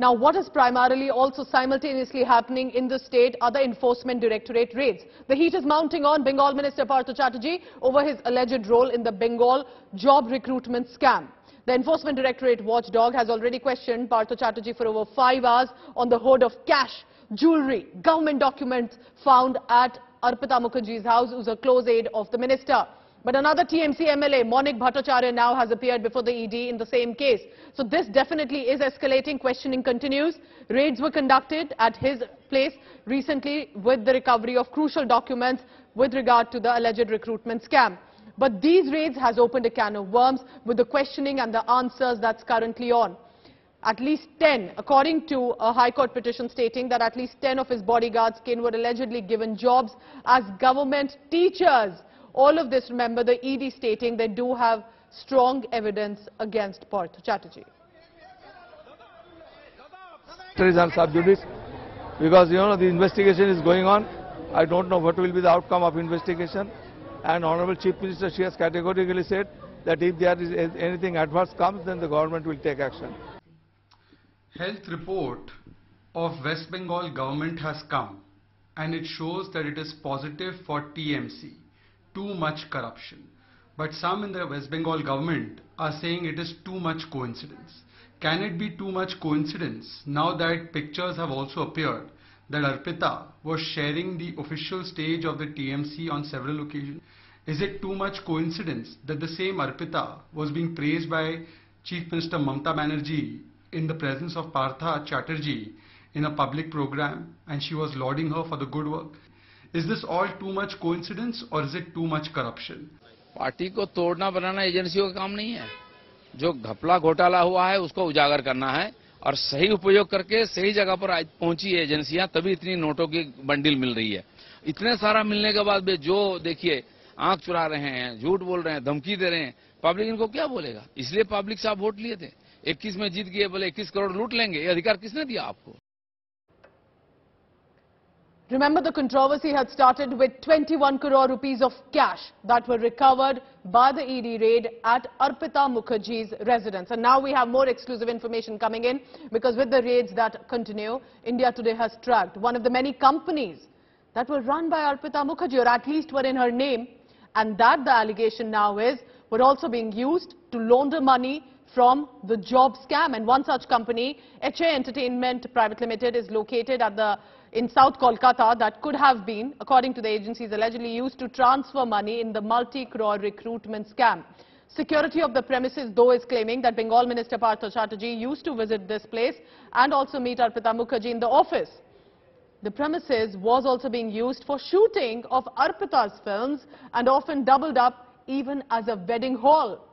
Now, what is primarily also simultaneously happening in the state are the Enforcement Directorate raids. The heat is mounting on Bengal Minister Partha Chatterjee over his alleged role in the Bengal job recruitment scam. The Enforcement Directorate watchdog has already questioned Partha Chatterjee for over 5 hours on the hoard of cash, jewellery, government documents found at Arpita Mukherjee's house, who's a close aide of the minister. But another TMC MLA, Monik Bhattacharya, now has appeared before the ED in the same case. So this definitely is escalating. Questioning continues. Raids were conducted at his place recently with the recovery of crucial documents with regard to the alleged recruitment scam. But these raids has opened a can of worms with the questioning and the answers that's currently on. At least 10, according to a High Court petition stating that at least 10 of his bodyguards kin were allegedly given jobs as government teachers. All of this, remember, the ED stating they do have strong evidence against Partha Chatterjee. And sub judice, because, you know, the investigation is going on. I don't know what will be the outcome of investigation. And Honorable Chief Minister, she has categorically said that if there is anything adverse comes, then the government will take action. Health report of West Bengal government has come, and it shows that it is positive for TMC. Too much corruption. But some in the West Bengal government are saying it is too much coincidence. Can it be too much coincidence now that pictures have also appeared that Arpita was sharing the official stage of the TMC on several occasions? Is it too much coincidence that the same Arpita was being praised by Chief Minister Mamata Banerjee in the presence of Partha Chatterjee in a public program, and she was lauding her for the good work? Is this all too much coincidence or is it too much corruption? Party को तोड़ना बनाना एजेंसियों का काम नहीं है। जो घपला घोटाला हुआ है उसको उजागर करना है और सही उपयोग करके सही जगह पर आज पहुंची एजेंसियां, तभी इतनी नोटों की बंडल मिल रही है। इतने सारा मिलने के बाद भी जो देखिए आंख चुरा रहे हैं, झूठ बोल रहे हैं, धमकी दे रहे हैं, पब्लिक इनको क्या बोलेगा? इसलिए पब्लिक साहब वोट लिए थे, 21 में जीत गए, बोले 21 करोड़ लूट लेंगे। ये अधिकार किसने दिया आपको? Remember, the controversy had started with 21 crore rupees of cash that were recovered by the ED raid at Arpita Mukherjee's residence. And now we have more exclusive information coming in, because with the raids that continue, India Today has tracked one of the many companies that were run by Arpita Mukherjee, or at least were in her name, and that, the allegation now is, were also being used to launder money from the job scam. And one such company, H A Entertainment Private Limited, is located at in South Kolkata, that could have been, according to the agencies, allegedly used to transfer money in the multi-crore recruitment scam. Security of the premises, though, is claiming that Bengal Minister Partha Chatterjee used to visit this place and also meet Arpita Mukherjee in the office. The premises was also being used for shooting of Arpita's films and often doubled up even as a wedding hall.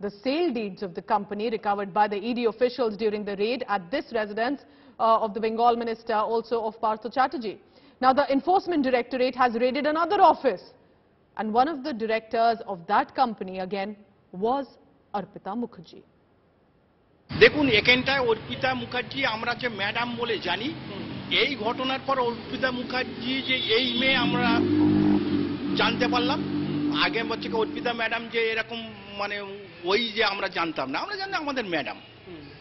The sale deeds of the company recovered by the ED officials during the raid at this residence of the Bengal minister, also of Partha Chatterjee. Now, the Enforcement Directorate has raided another office, and one of the directors of that company again was Arpita Mukherjee. देखून एकंटाय अर्पिता मुखर्जी आम्रा जे madam बोले जानी এই ঘটনার পর অর্পিতা মুখার্জি যে এই মে আমরা জানতে পারলাম আগে বলছে অর্পিতা ম্যাডাম যে এরকম মানে ওই যে আমরা জানতাম না আমরা জানি আমাদের ম্যাডাম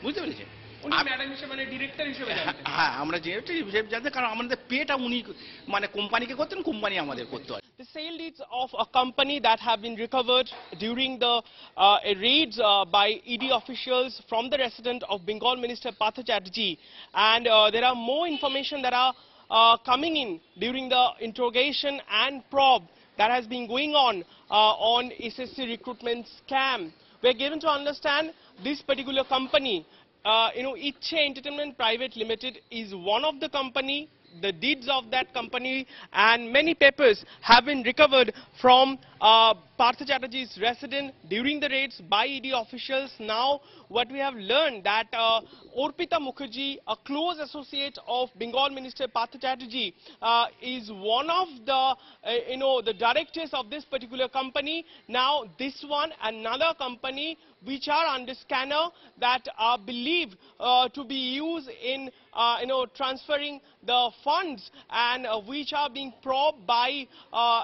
বুঝতে পেরেছেন मैडम हिसाब से डिरेक्टर हिसाब से हाँ हमारा जेट हिसाब जाते कारण हमारे पेट उन्हीं माने कंपनी के कोतन कंपनी हमारे कोत्तो The sale deeds of a company that have been recovered during the raids by ED officials from the residence of Bengal Minister Partha Chatterjee, and there are more information that are coming in during the interrogation and probe that has been going on SSC recruitment scam. We are given to understand this particular company. Ichcha Entertainment Private Limited is one of the company. The deeds of that company and many papers have been recovered from Partha Chatterjee's residence during the raids by ED officials. Now, what we have learned that Arpita Mukherjee, a close associate of Bengal Minister Partha Chatterjee, is one of the, the directors of this particular company. Now, this one, another company, which are under scanner, that are believed to be used in, transferring the funds, and which are being probed by,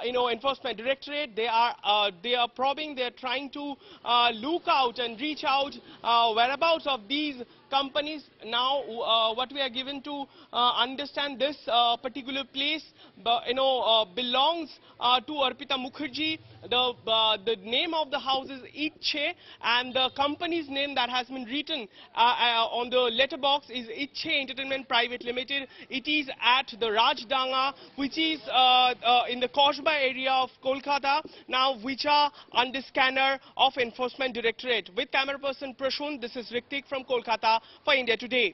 Enforcement Directorate. They are probing, they are trying to look out and reach out whereabouts of these companies now, what we are given to understand, this particular place, belongs to Arpita Mukherjee. The name of the house is Ichcha, and the company's name that has been written on the letterbox is H A Entertainment Private Limited. It is at the Rajdanga, which is in the Koshba area of Kolkata, now which are under scanner of Enforcement Directorate. With camera person Prashun, this is Rikti from Kolkata for India Today.